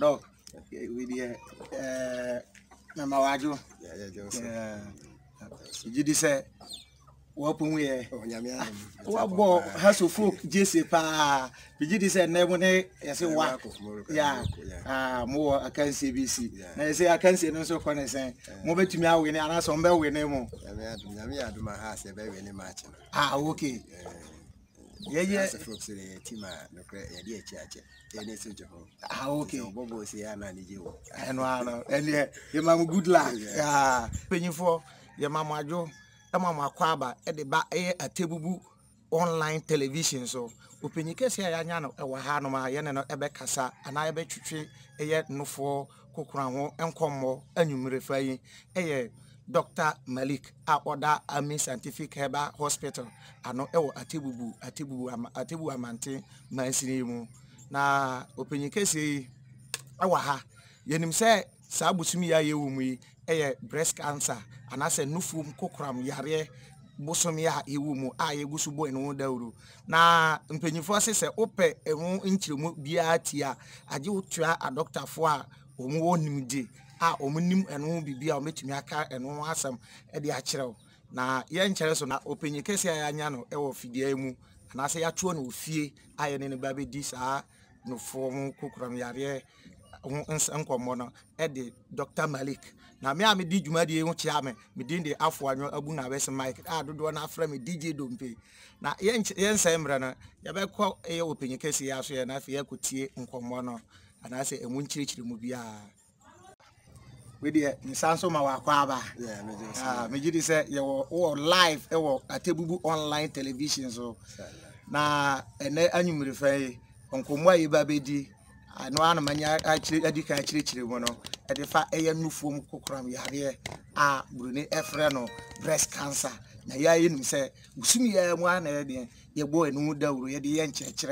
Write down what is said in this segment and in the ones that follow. No. Okay, with the Mamawaju. Yeah. You did say, Wapun, what has to folk Jesse Pa? You did say, never say, yeah, more I can see BC. I say, I can see no so funny saying, move to me out when I ask on Bell with Nemo. I do my house a very much. Ah, okay. Yeah. Folks, the team are no great idea, church. They need to go. Ah, okay. Bobo is here and you. And one, and yeah, your mamma good luck. Yeah, when you for your mamma Joe, your mamma Quaba at the back air at Atebubu online television. So, open your case here, Yano, a Wahanoma, Yan and Ebe Casa, and I bet you tree a yet no for Cocramo and Commo, and you referring a Dr. Malik, a order Amen Scientific Herbal Hospital, ano ewo Atebubu-Amantin, mansinimu. Na opinion kesi, awaha. Yenim se sabusumi ya yewumi, eye breast cancer, anase nufum kokram yare bosomi ya yewumu, a yegusubo enu dauru. Na mpenyifo se ope enu inchilmu biatia, aji utua a doctor fwa omuwo nimdi. Ah, omunim and won't be beer, meeting your car and one some at the achero. Now, young chairs on that open your case, Iano, El Fidiemu, and I say, I tune with fee, I and any baby dis are no form cookram yare, uncle mono, at the Dr. Malik. Now, me, I did you, my dear, charming, me did the Afro and your Abuna West Mike, I do not frame me, DJ don't pay. Now, young Sam Brenner, you better call a open your case, I say, and I fear could see uncle mono, and I say, and one church removia. We did Sanso Mawakwaba. Yeah, Majidi said you were all live at Tebugu online television. So now, and you refer Uncle Mway Babidi. I know I'm actually educated one at the 5 AM form Kokram Yare. Ah, Brune Efreno, breast cancer. Now, you say, Usumi, one and your boy and Muda were at the end church.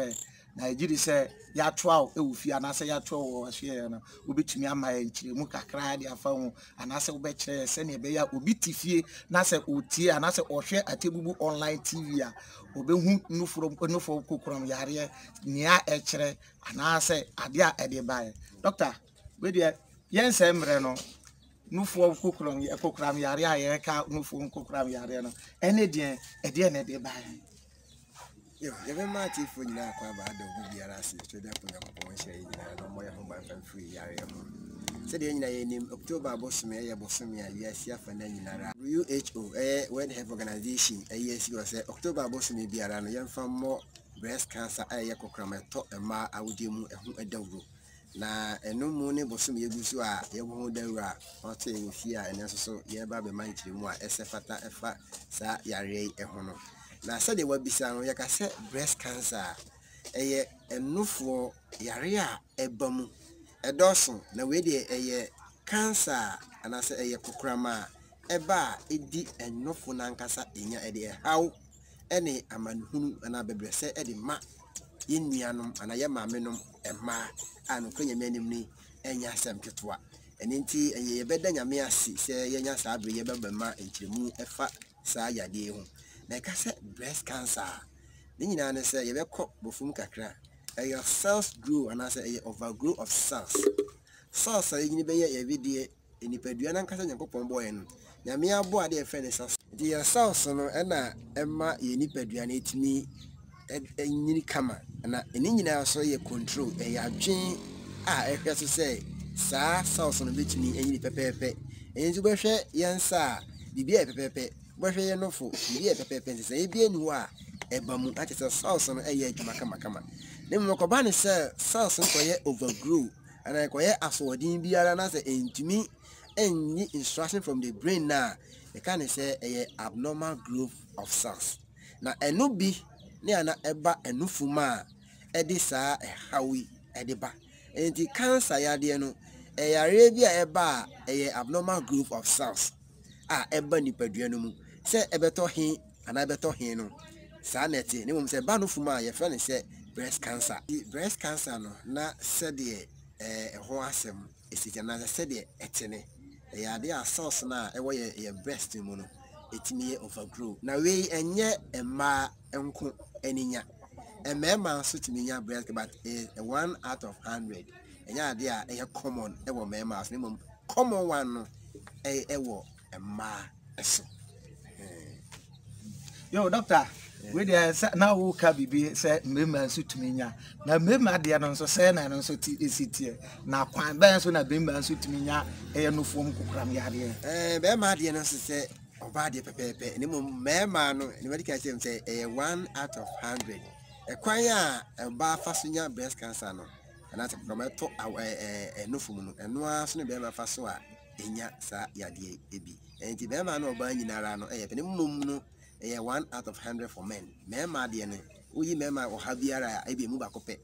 Now, Judy said, Ya 12, if you and I say, Ya 12 was here, will be to me and my Muka cried their phone, and I said, Betcher, send a bear, will be TV, Nasa Uti, and I said, or share Atebubu online TV, will be no from Kukram Yaria, near Etcher, and I said, Adia Adebay. Doctor, with your Jens Embreno, no form Kukram Yaria, Yaka, no form Kukram Yareno, any dear, a dear Nedebay. Yo, even my teeth for you are quite to that point free said in October Bosomia, yes, WHO, World Health Organization, a yes, you say October Bosomia be around young from more breast cancer, a yacocram, top a ma, I would do a double. Now, and no morning Bosomia Busua, you won't do a hotel here, and also, yeah, Baby Mighty, more, Safata, Efa, Sa, Yare, and Honor. Now, said they were beside like I said, breast cancer. A no for Yaria, a bum, a dorsum, no way a cancer, and I said a cocrama, a bar, a deep and no for Nancasa in your idea. How any a man who and I be blessed at the ma in Yanum and I am my menum and ma and Ukrainian menimni and Yasam Ketua. And in tea, and ye better than a say Yanyas, I be a bema and Chimu, a fat Saya deum. Like I said, breast cancer. Then I say, you cop before Kakra. Your cells grew, and I say, overgrow of cells. Cells are in the every day in the Peduan and Casan boy. Now, me, I bought their friends. Dear cells, and I, Emma, you need Peduanate me at a newcomer, and an engineer saw your control. A gene, I have to say, Sir, cells on the beach me and you prepare. And you will share, young sir, the beer prepare. But I know for the paper pencils, a bien noir, a bum at a sauce on a year to Macamakama. Then Mocobani, sir, sauce and quiet overgrew, and I quiet as for Dean Biaranasa and to me any instruction from the brain now. The kind of say a abnormal growth of sauce. Now, a no be near an eba and no fuma, a disa, a howie, a deba, and the cancer yadiano, a Arabia eba, a abnormal growth of sauce. Ah, a bunny peduanum. Say a better he and I better heno. Sanity, no one said Banufuma, your friend said breast cancer. Breast cancer, no, not said a hoasem. Is it another said etene? A idea sauce now away a breast mono. It near overgrew. Now we and yet a ma uncle and in ya. A man suits me breast, but 1 out of 100. and ya dear a common ever mamma's name, common one a ever a ma. Yo, doctor, we there now who can be said, Mimman suit me now. Now, Mimma dear, and so send and so sit here. Now, quite bands when I bring man suit me now, a no form could cram yardia. Eh, Bemma dear, and so said, or bad paper, and Mamma, anybody can say a 1 out of 100. A choir, a bar fastener, breast cancer, and that's a promoter, a no fool, and no one soon be my fasoa, and yet, sir, yadi, ebi. And the Bemma no binding around, a penny moon. A 1 out of 100 for men. Mamma, dear, we mamma or Habiara, I be Mubacope.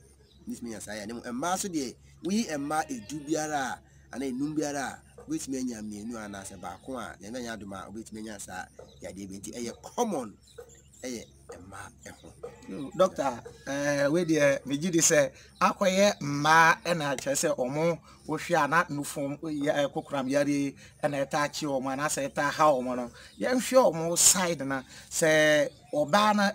This means I am a master day. We and my dubiara and a numbiara, which many are me, no answer Bakua, and I do my which many are your divinity. A common a ma. Doctor, we dear, me did say, acquire ma and I chase or more, or she are not no form, cookram yari, and attach your man, I say, how mono. Young sure more side, and say, or banner,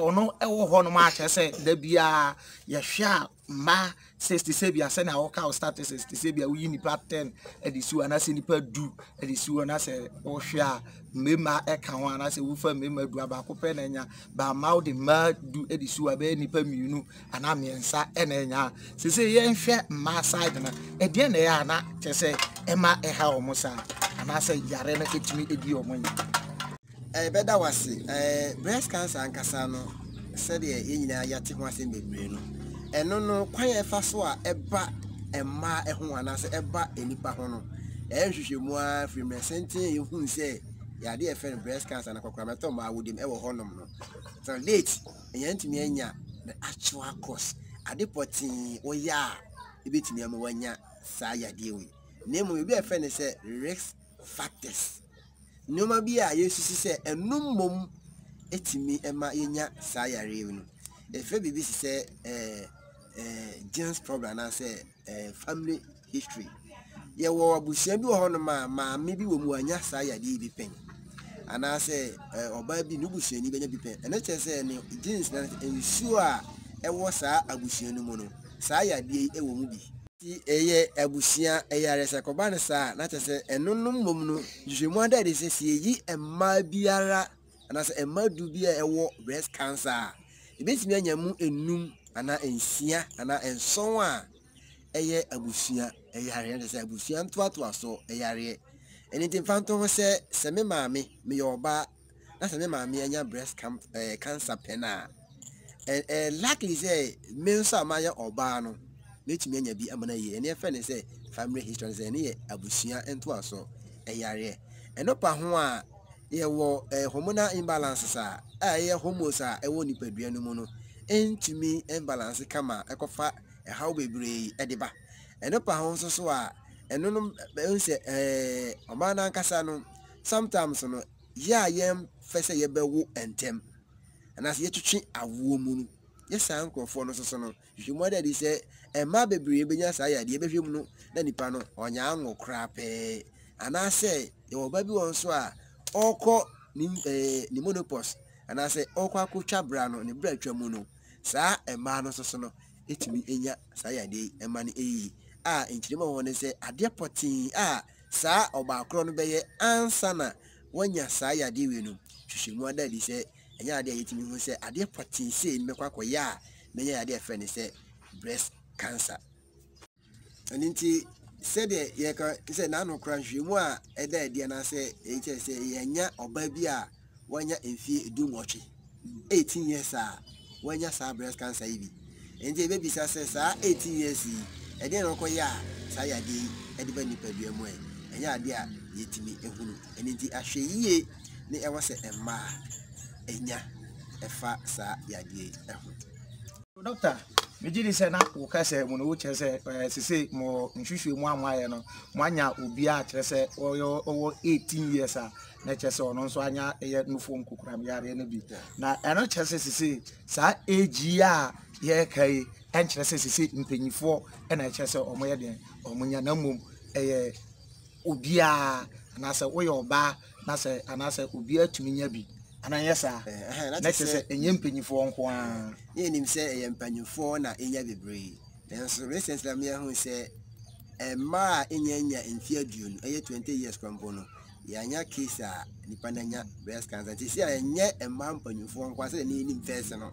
or no, or march, I say, there be a yasha, ma, says the Sabia, send our cow status, the Sabia, we in part 10, and the Sue and I say, do, and the Sue and I say, or she are, Mima, Ekawan, I say, Woofer, Mima, Duabacopenania, by mouth the mud, do, and the Sue, Nipa, Munu, and Amiensa, and Enya, says, young share, ma side, and then they are not, I say, Emma, a how Mosa, and I say, Yarena, it me, it be your money. I bet that was breast cancer and Cassano said the Indian Yati was in the brain. And no, quite a fasua, a bat, a ma, a one, as a bat, a nipahono. And you want from a sentence who say, Ya dear friend, breast cancer and a cocramatoma would him ever honor. So late, a yantimania, the actual cause, a deporting, or ya, a bit near Mwanya, Saya Dewey. Name will be a friend and say, Rex Factors. No mabia used to say a numum et me and my inya sire revenue. If a baby say James problem, I say family history. Ye war bushebu honoma, ma maybe womuanya sire dee pen. And I say, or baby nubush any baby pen. And I say, James, and sure a was a bushian mono. Sire dee a womubi. Eye abusia eyaresa kobane sa na tese enunum mom no jemu ada de sese yi emma biara na se emma du bia ewo breast cancer ebetimi anyamu enum ana ensia ana enson a eye abusia eyare de se abusia ntoato aso eyare enitin fanto ho se seme maame me yoba na seme maame anya breast cancer pena luckily say mensa amaya oba no let me be a money and your friend say family history is any abusia and to us so a yare and no pahua ye war a hormonal imbalance are a homos are a one pedriano mono and to me imbalance come a cofa a how we bray a deba and no pahons so are and no say a man and casano sometimes no ya yam face a bewo and tem and as yet to treat a woman. Yes, uncle, for no son. If you mother, they say, and my baby, yes, I had the baby, no, then the panel on young or crap, eh? And I say, your baby on soa, or call Nimonopos, and I say, or call Chabrano and the bread chamuno. Sir, a man or son, it me in ya, sire day, and money e. Ah, in Chimo, when they say, a dear potty, ah, sir, or by Cronbay, and sana, when ya sire de winu. She mother, they say. And ya dear eating who said, I dear potty, say, Mequaco ya, many dear friend said, breast cancer. And in tea said, Yaka is a nano crunch, you are a dead, and I say, HSA, Yanya or Babia, when ya in fear do watching. 18 years, sir, when ya saw breast cancer, and the baby says, sir, 18 years, and then Uncle ya, Saya D, and the Benny Pedium way, and ya dear, eating me a woman, and in the Ashe ye, they ever said a ma. Enya efa sa yadie ehu doctor mejidi se na uka se mu no uche se sisi mo nhwehwe mu amaye no mo anya obi a kire se owo 18 years a na kire se ono nso anya ye nufo nkukuram yare na bi na eno kire se sisi sa age a ye kai en kire se sisi mpenyifo na kire se omo ye den omo nya na mum eye obi a na se wo ye oba na se ana se obi atumi nya bi. And I yes, sir. That's a young penny for one. Say a young penny for na a yabby There's recently me who say a ma inyanya in fear June, 20 years compono. Yanya Kisa, Nipananya, breast cancer. This year, and yet a man when you form was an impersonal.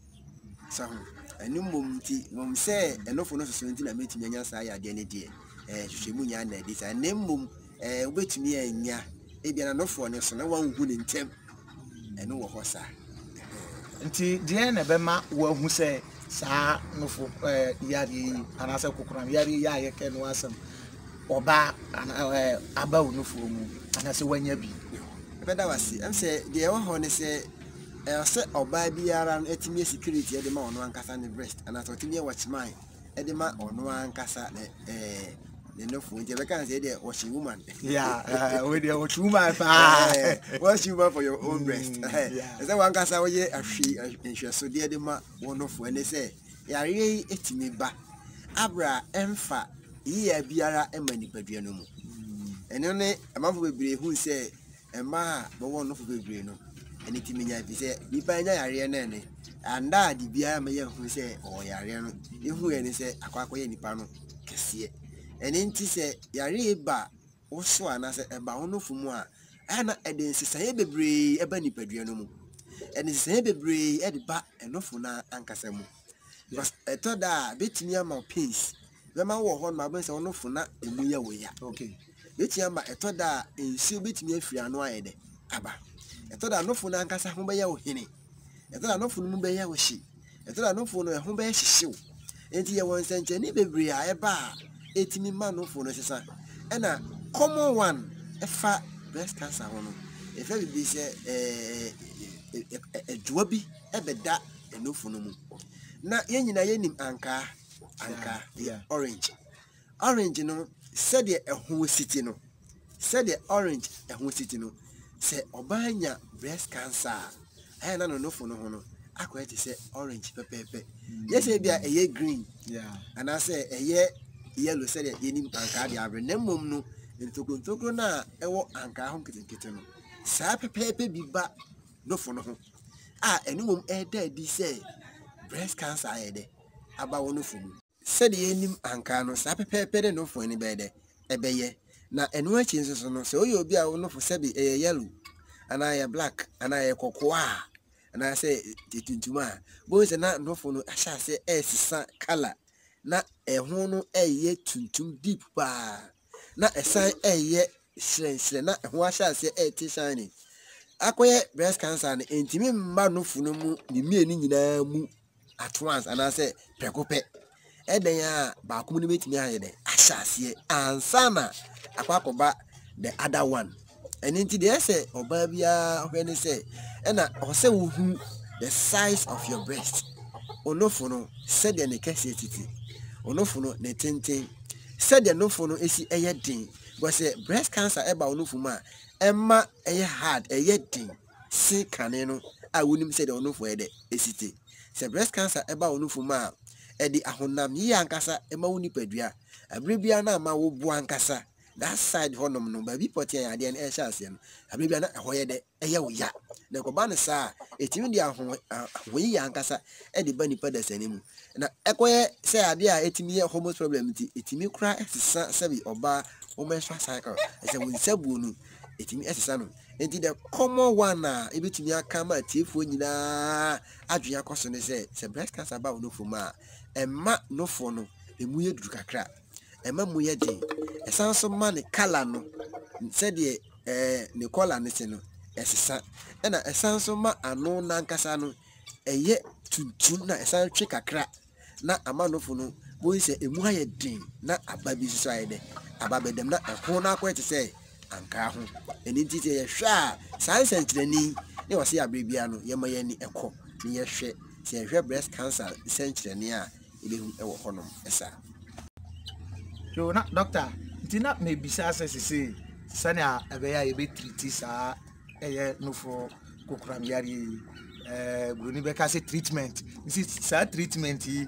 So, a new mum say, and no for no swanting a meeting in your side identity. She moon yan ladies, and name mum, wait me and ya. It be enough for no son, one good in temp, and no horse. Until Diana Bema, well, who say, Sir, no for Yadi, and I said, Yadi, I can was some. Or back and about no foam, and I say when you be. But I was I'm say the old honey say, I'll set or buy be around 8 years security at the man one cast and the breast, and I thought me watch mine at the man on one cast the no food. You can't say there was a woman, yeah, with your woman, what's you want for your own breast. As I one cast away a she and she so dear the man one of when they say, yeah, really it's me back. Abra and fat. Here biara emani padua no mu eno ne amafo bebre hu se ema bo wono fo bebre no eni timinya bi se bi pa nya yare na ne anda di biara me ye hu se o yare no ihu ye ni se akwakwo ye nipa no kese eni nti se yare ba wo so ana se eba wono fo mu a ana edense saye bebre eba ni padua no mu eni saye bebre e di ba enofo na ankasa mu because etoda betinya ma peace. The man who hold my bones on no funa and we are way. Okay. Let him by a toda and she beat me free and wide. Abba. A toda no funa and cast a homebay or henny. A toda no funumbeya was she. A toda no fun or homebay she show. And here 1 cent any baby I bar. 18 man no fun necessary. And a common one, a fat breast cancer one. If every be a dwabby, a beda, and no funum. Now, yen I am anchor. Anka, yeah. Orange, no. Said a whole city, no. Said the orange, a whole city, no. Say Obanya breast cancer. I don't know for no. I quite say orange pepper. Yes, it be a year green. Yeah, and I say a year yellow. Said it in Pancadia. Remember no. And to go to Grona, a walk anchor hunking kitten. Sap pepper be back. No for no. Ah, and woman air dead. They say breast cancer. I did about one of them. Said the enemy and cano, sappy pepper, no for anybody. A bayer. Now, and changes on so you'll be our no for Sabby a yellow, and I a black, and I a cocoa, and I say, Tituma, boys are not no for no, I shall say, a color, not a hono a yet too deep bar, not a sign a yet, not what shall say a tea shining. Acquire breast cancer and intimate man no for no moon, the meaning at once, and I say, Precope, and they are Bakumit me. I shall see and Sana, a quack the other one. And into the essay, or Babia, when they say, and I also the size of your breast. Onofono, said the necessity. Onofono, the tinting, said the nofono is a yet thing, but say breast cancer about Nofuma, Emma a had a yet thing. See Caneno, I wouldn't say the Onofo a city. Se breast cancer eba onufuma e di ahonam yi ankasa ema woni padua abrebia na ma wo bu ankasa that side honom no ba bi potia ya de na e chance no abrebia na hoye de eye wo ya na ko ba ne sa etimi di ahon hoyi ankasa e di ba ni padas animu na ekoye se ade a etimi ye hormone problem ti etimi kura esisa sabi oba o menstrual cycle ese wo nsabu no etimi esisa no enti the common one na ebetumi aka ma tiefo nyina adwe akoso ne se breast cancer ba no fuma emma no fo no emu ye dudukakra emma mu ye de esanso ma ne color no se de ne color ne se no esesa na esanso ma anu na nkasa no eye tuntum na esan twe kakra na ama no fo no bo se emu aye din na ababi so aye de ababedem na akon na akwa te se anka ho eni ntite ye hwa science entreni ne wase ya bibia no ye maye ni ekọ ni ye hwe breast cancer entreni a ebehu ewo honom esa So na doctor, tina me bisa se se sania ebeya ebe treat sa eye no for kokram yari bruni be ka se treatment. This sa treatment yi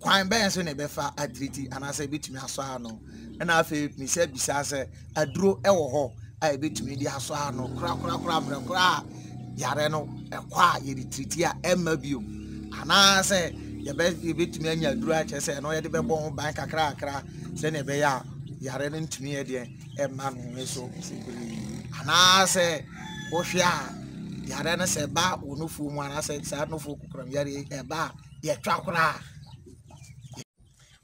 kwan be so na be fa treat ana se betumi aso ano. Na afi me se bisa se aduro ewo ho a betumi di aso ano kra yare no ekwa yeri treat ya emmabio. Ana se ya be tumi anya duru a chese no ye de be bon ban kakra kakra se ne be ya yare no ntumi ye de e ma no so ana se o hwa yare no se ba onofu mu ana se sa onofu kokram yare e ba ye twa kora.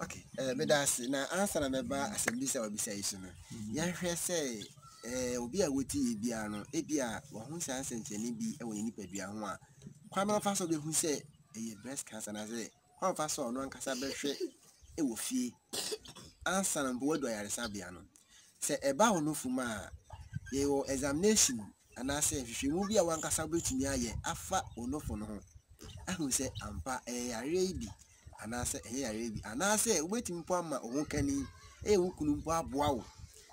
Okay, me da se na answer na me ba asembi se wa bisa isu no ya hwe se obi a woti bia no e bia wo ho san senteni bi e wo ni padua ho a kwa me fa so be hu se e breast cancer na ze kwa fa so no ankasa be hwe e wo fie ansa na bo do yare sabia no se e ba wo no fuma ye wo examination ana se hwe mu bi a wankasa betumi aye afa onofo no ho ahu se ampa e yare ibi ana se e yare ibi ana se obetimi po ama ohun kani e wo kunu bo aboa wo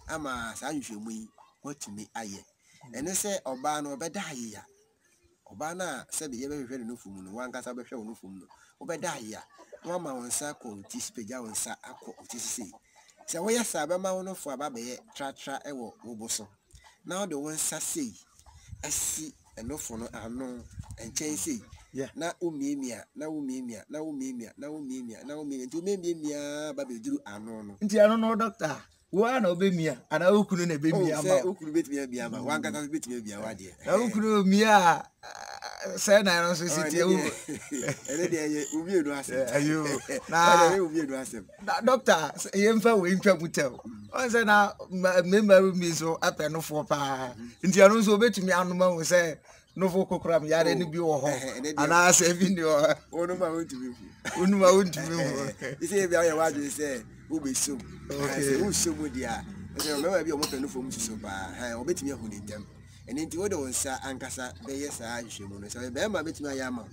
ama sa hwe mu yi wotumi aye ene se oba no obeda aye ya obana sabi ye be hwere no fumu no wan kasa be hwe no fumu no obeda ya mama wonsa ko tispeja wonsa akọ tisisi se wo yesa be ma wono fu aba be tratra ewo woboso na wo de wonsa sei asi enofo no ano enchen sei na umiemia na umiemia na umiemia na umiemia na umiemia nti umiemia ba be duru ano no nti ano no doctor wana obemia ana okunu na bemia ama okunu betimia bia ama wan kata betimia bia wade na okunu mia say na no so siti ewu ele de ye ubi edu asem ayo na ele ubi edu asem doctor ye mfa we ntwa butel on say na member me so apeno for pa nti ano so betimia anoma wo say no for kokram yare ni bi wo ho ana say bi ni onu ma won timi fu onu ma won timi fu say bia ye wade say okay. So good, yeah. Remember, be a motor for Mrs. Soba. I'll bet me a hundred them. And into other ones, sir, Ancassa, Bayes, I should know. So I bear my bet my yammer.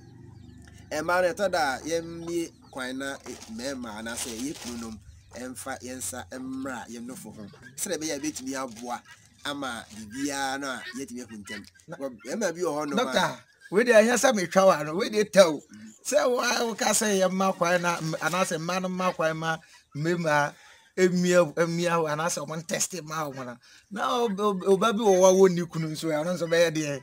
And my retada, yemmy, quina, mamma, and I say, Yipnum, and fat yensa, and ra, yem no for home. So I bear bet me a bois, ama, Diana, yet me a hundred. Remember, be a honor. We dey hear some trouble, and we dey tell. So I can say, Yamma, quina, and I say, Madam Marquima. Mema emia ana se o test ma o na oba bi wo woni kunu so ya no so be de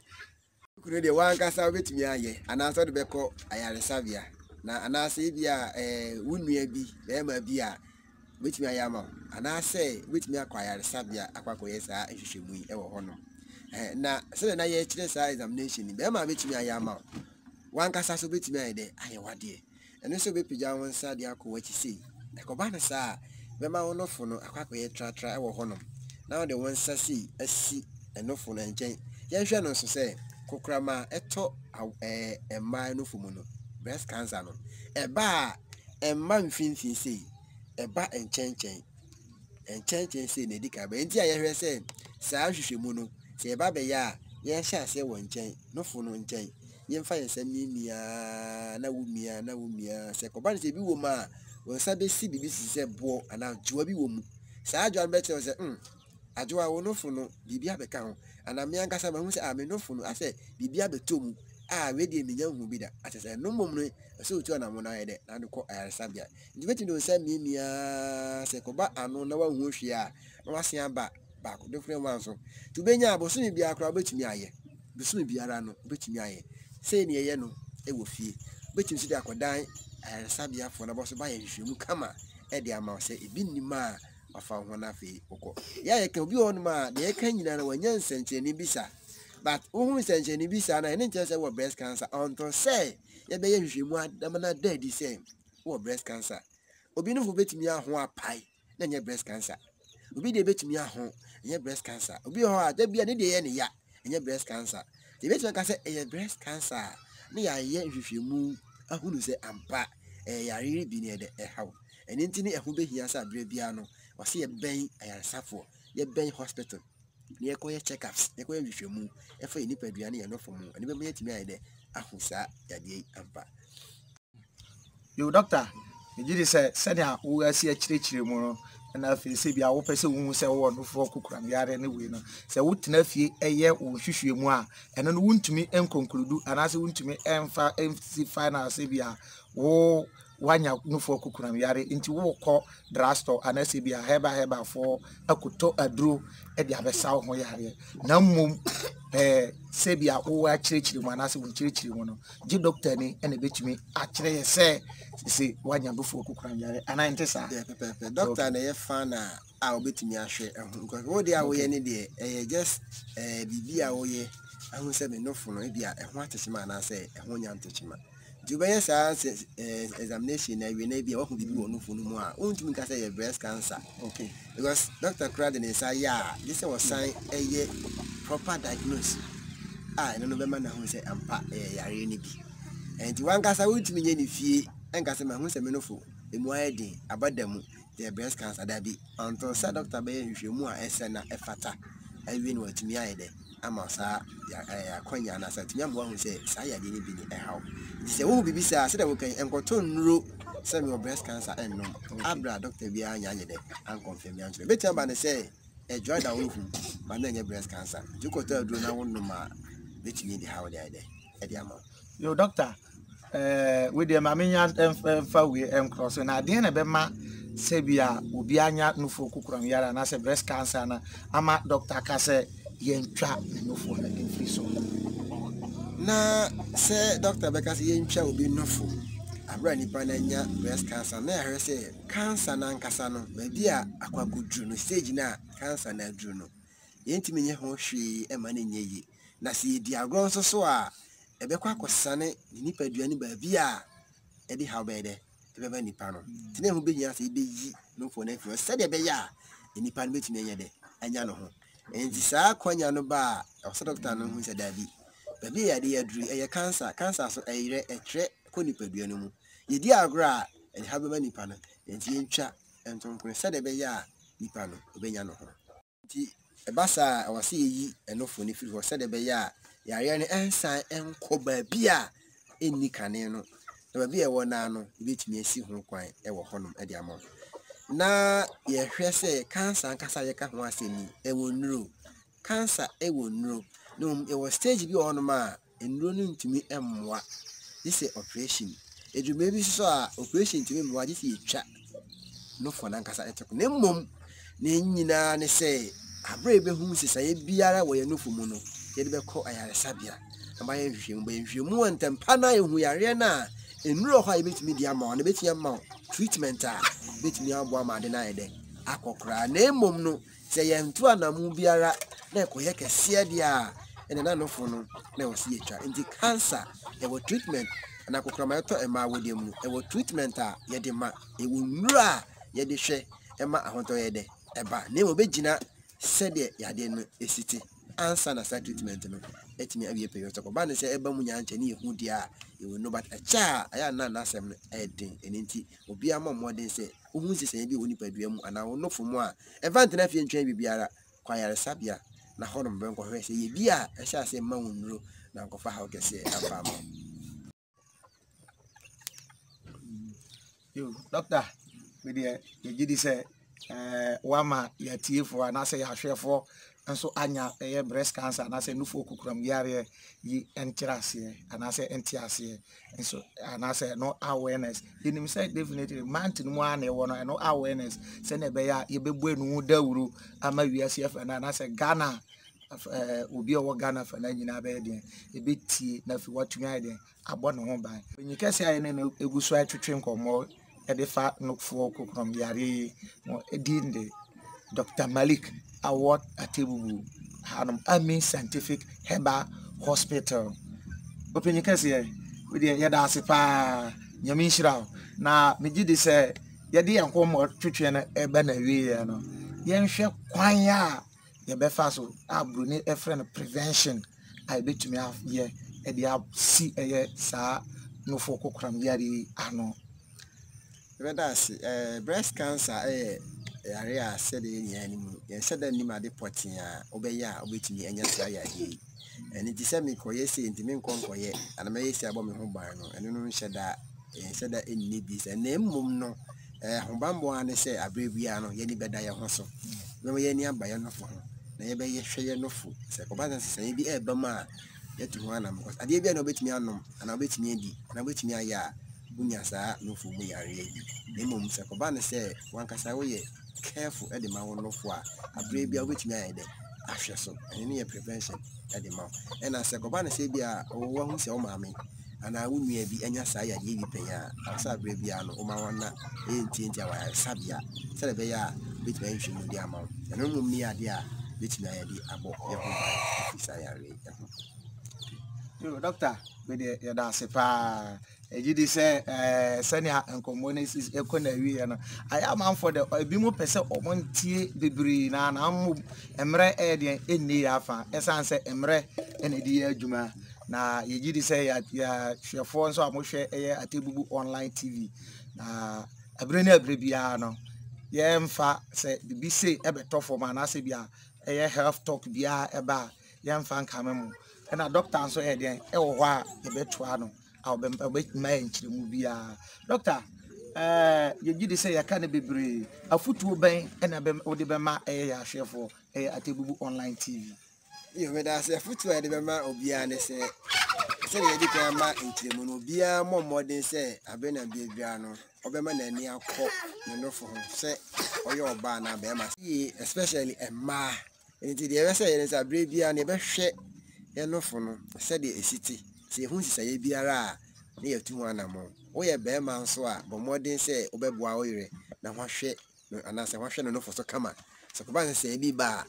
kunu de wan kasa obetimi aye ana so de be ko ayare sabia na ana se bia wunua bi e ma bia obetimi aye ama ana se obetimi akwayare sabia akwakoye sa ehwehwemu e wo hono na se na ye chire sa examination be ma obetimi aye ama wan kasa so obetimi aye de aye wade eno so be pija won sa de akwa chi sei ekobana saa bema onofo no akwakoye tratra ewo honom na de wonsa si asi enofo no nchen yehwe no so se kokrama eto eman no fumu no breast cancer no eba eman finfin sei eba enchen sei ne dika be ntia yehwe se saa hwehwemu no se eba be ya yehwe ase wo nchen no fu no nchen yemfa yesamimia na wumia se kobana se bi wo ma when Sabe see BBC said, Bo, and now Joby woman. Sir John Better was I do our no funnel, Bibia Becount, and I'm young Cassamus. I may no funnel. I said, Bibia Betum, I ready me young Mubida. I said, no moment, so to an ammonia, and the call Arasabia. The veteran sent me near Secoba, and no one who she are. Massian back, different ones. To Benya, but soon be a crowd between me. The soon be a rano, between me. Say near Yeno, it will feel. Between Sidia could die. I sabia for the boss by a shim kama, Eddie Amount said, it be ma of our one affair. Yea, can be on ma, the Kenyan when young Sentinel Bisa. But who Sentinel Bisa and interest our breast cancer until say, a baby shimwa, the man dead the same. Or breast cancer. Obino who bet me a hoa pie, then your breast cancer. Obi the bet me a home, and your breast cancer. Obi her, there be any day any ya, and your breast cancer. The better can say a breast cancer. Nay, I yet if you move. Who say ampa yari bi ne de how and intini ehu be hia sa bia no wa se ben ayarsafo ye ben hospital ne ekoye checkups ne ekoye hwehwemu e fa ni padua ne ye no fomu ani be me yetimi ayde ahusa yade ampa yo doctor me jidi say senior wo asi a chire chire mu no and I feel say be our person who say one before cook and yard anyway. No, say what enough ye a year or shush moi, and then wound to me and conclude, and as wound to me and final say be a woe. One ya no for kukuram yare into walk drasto and as be a heba for a kuto a drew at the other south moyare. No mum sebia or church one as we church one. G doctor ni and a bitch me actually say one ya before kukuram yare and I intersa. Doctor and a fan I'll bet me a share because what they are we any day just be away and we say no for no idea and what is man I say and one yam touch man. Jubilee science examination, I will never be walking people on no more. Won't you say your breast cancer? Okay, because Dr. Cradden is a yeah, this was signed a year proper diagnosis. I don't know man who said, I'm part a and one cast I would to me any fee and customer who's a menoful, the more day about them, their breast cancer that be until Sir Dr. Bay, if you more a sender a fatter, I win what to me either. Amasa, Konya, and I said to young one who says, I didn't be in a house. He said, oh, be beside, said, okay, and got to know some of your breast cancer and no. Abra, Doctor Bian Yande, and confirm answer. Better than I say, a joy that will, but then your breast cancer. You could tell you now, no more, which you need how they are there. Ediamo. Your doctor, with your mammy and fawi and cross, and I didn't have ma. Sebia, Ubiana, no for Kukram Yara, and I said breast cancer, and I'm Doctor Casse. Yen trap no for in free soul. Na say Doctor Becker's yen trap will be no fool. I ran in Panania breast cancer. Now I say cancer and Casano, my dear aqua good Juno, stage na cancer and Juno. Intimate Hoshi and Mani ye. Nasi dear grown so soa. A bequack was sunny, the nipper do any by via Eddie Halbede, the Bevani Pano. Today will be yes, it be no for nephew, said a beya in the pan between a day and Yano. And this Konya no bar, or sort of town who said Davy. Baby, I dear dream a cancer, cancer so a threat, conipeduanum. Ye dear gra, and have a many panel, and the incha, and Tom Consada Baya, Nipano, Benyano. A bassa, I was see ye, and no funny food for Sada Baya, Yarian and San and Cobabia in Nicanano. There will be a one nano, which may see home quine, a honum at the amount. Na ye say cancer and Casaya can't want to see me. It will know cancer, it will know. No, it was stage beyond ma and running to me and what this is operation. It will maybe saw operation to him. What did he chat? No for Nancasa. I took no mum. Nina, they say, I brave whom says I be a way no for mono. Yet be called I had a sabia. And by everything, but if you want and pana, we are here now. In real high bit me the amount, a bit your mount treatment. Bit me out one denied. I could cry, name mum no, say I'm two and a mubiara, Necoyaka, Siadia, and another phone, never see a child. In the cancer, there were treatment, and I could cry my toe and my William, there were treatment, yet the ma, it will mra, yet the shay, and my Hontoede, a bar, name of Begina, said the Yaden, a city, and son as a treatment. Let me have your pay your talk about say a bum yan chenny who dear, you will know but a child. I am not some adding and inti will be a more than say. Who's this baby when you pay them and I will know for more. Evantin if you train be biara, choir sabia, na honum bronco, say be a shall say mountain row, now go for how can say a farmer. You, doctor, with your giddy say, Wama, your tea for an assay, I share for. And so Anya a breast cancer and I say no for Kukram Yare ye enterase and I say enterase and so and I say no awareness. In himself definitely mountain one and no awareness. Senebea ye be no deuru ama USF and I say Ghana will be over Ghana for Nanabed, a bit tea na fi what you idea about home by. When you can say I know a good side to drink or more at the fat no for Kukram Yare more dinde Dr. Malik Award at Atebubu Amen Scientific Herbal Hospital. Open your case here with the Yadasipa Yamishra. Now, Mijidi say, Yadi and Homo Tritrian Ebenaviano. Yan Shep Quanya, Yabefaso, Abruni, a friend of prevention. I bet me half year, and the Ab C. A. Sa, no for Cocram Yadi Ano. Breast cancer, area said any animal, and said that Nimadi Portia, Obeya, which me and Yasaya ye. And it is semi coyesi in the main concoy, and I may say about my home barn, and no one said that, and said that in Nibis, and name Mumno, Humbambo and say a breviano, Yeni Bedaya Hosso. No Yenia by no phone. Never ye share no food. Second say be a bama. Yet one am because I did be an obit me anum, and I wait me and I wait me a ya. Bunyasa no food we are ready. Nemo Secobana say, one casawaye, careful at the mountain of war. A brevia which me I did. After so, and near prevention at the mouth. And I Secobana say be a one who's your mammy. And I would be any side at Yedi Paya, Sabriano, Omawana, Intia, Sabia, Celebea, which mentioned the amount, and only me idea, which may be about your salary. Doctor, with the Dasepa, a GDC, Senia and Commonis is a connery, and I am for the Bimo Pesa or one tea debris, and I'm Emre Edian in the Alpha, as I said, Emre and a dear Juma. Na yejidi say ya hwefo nso amohwe eye Atebubu online tv na abreni abrebia no ye mfa se bi se ebeto for ma na se bia eye health talk bia eba ye mfa nkame mu na doctor nso ye den e wo ha ebeto ano a obemma enchiremu bia doctor yejidi say ya ka na bebre afutuo ben na be odebema eye ya hwefo eye Atebubu online tv. You may ask a foot where the mamma of Biane say, Say, you can mark in Timon, Bia, more than say, I've been a Biano, Oberman and near court, no for him, say, or your banner, Bema, especially a ma. And to the other side is a brave Biane, best shake, and no for him, said the city. Say, who say, Biara, near two animal, or a bear man soa, but more than say, Oberboire, now one shake, and answer one shake, no for so come on. So, come on, say, be bar.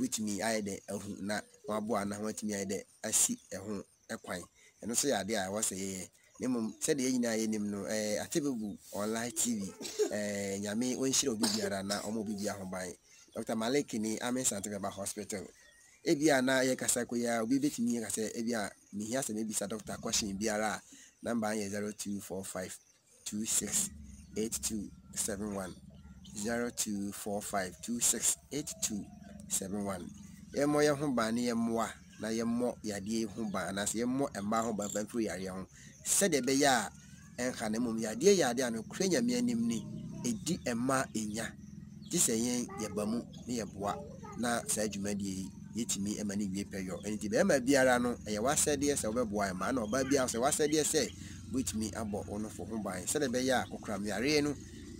With me, I did a na Wabuana, what me I did, I see a home, a quine, and also I did. I was a name, said the name, no, a Atebubu online TV, and Yami when she'll be here and now, or be here by Dr. Malik in the Amen Scientific Hospital. Ebiana, Yakasakoya, we bet me, I said, Ebia, me here, and maybe a doctor question Biara, number 0245268271, 0245268271. Emo ya humba ni emwa na yemo ya die humba na se yemo emba humba banfu ya ho se de be ya enka na mum ya die anu krenya me anim ni edi emma enya ti se yen ye bamu ni ye boa na sa adwuma die yetimi emma ni wie peyo enti be emma biara no e wa se de se obeboa emma na oba bia se wa se de se with me abo ono fo humba se de be ya kokra me are no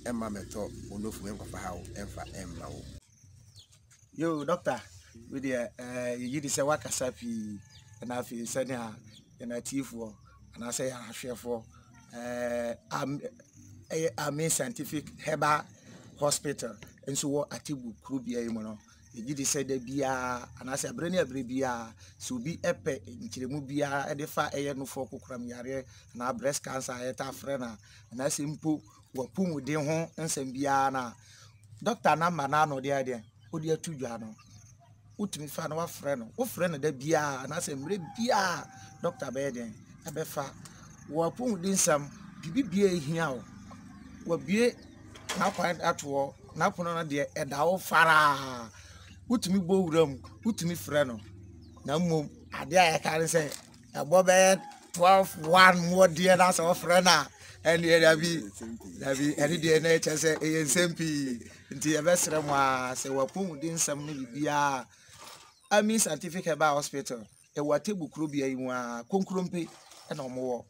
emma meto ono fo enkofa ha o enfa emma o. Yo, doctor, with you did say Wakasapi, and I feel sending her and a tea for, and I say I share for Amen Scientific Herbal Hospital, and so what Atibu could be a mono. You did say the beer, and I said, Brenner Brebia, so be a pet in Chirimubia, and the fire air no for Kukramia, and our breast cancer at our friend, and I simple were Pumu de Hon and Sembiana. Doctor Namanano, the idea. Odia tu jano utimi fa na wa freno wo freno da bia na se mre bia doctor beden abefa wo apun din sam bibibia ehia wo wo bie na kwai atwo na pono na de edawo fara utimi bo wuram utimi freno na mum ade aye kan se ebo be 12-1 wo de na se wo frena and here Davi, and the nature say, ASMP, until the best Ramwa, say, Wapum didn't summon Bia. I mean, Scientific Herbal Hospital, a Watebu Krubia, Kunkrumpi, and no more.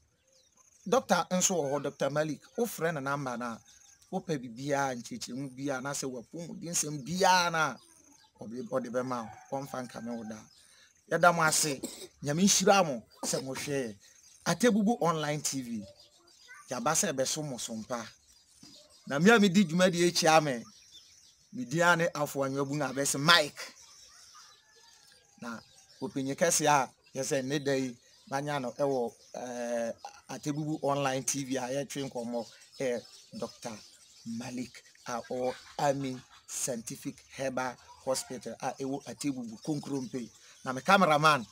Doctor and so, Dr. Malik, oh friend and Ambana, oh baby Bia and teaching Bia, and I say, Wapum didn't send Biana, or the Bema, one fan Camelda. Yadamase, Yamishiramo, Samoshe, Atebubu online TV. Yabasa besomo sompa na mi amidi djuma di echia me midiane afo anwebu na bese mike na opinye kese a yesa ne dai banya no ewo Atebubu online tv a ye twen komo Dr. Malik a o Amen Scientific Herbal Hospital a ewo Atebubu Konkrompe na me cameraman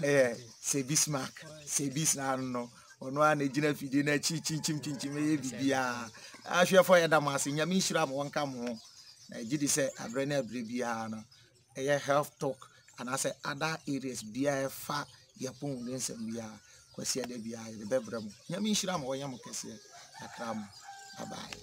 se bismark se bisna no ono ana gina fidi na chichimchimchim ye bibia ahwefo ye damase nyame nhira mo nka mo na gidi se abrena abrebia no ye health talk and I say other areas bia fa ye pon nsem bia kwase ade bia ye bebram nyame nhira mo ye mo kese akram Bye bye.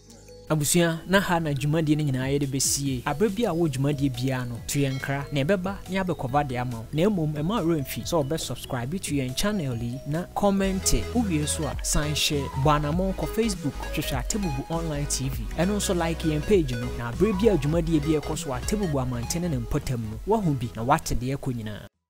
Abusia na ha na dwumadie ne nyinaa ye de besie ababi a wo dwumadie bia no to ye nkra na ebeba ne abekoba de ama na emom e ma renfi so be subscribe to your channel li na comment uwie so a sign share banamon ko Facebook hwehwe Atebubu online tv eno so like your page no na ababi a dwumadie bia ko so Atebubu-Amantin ne mpotam no wo ho bi na wate de akonyina.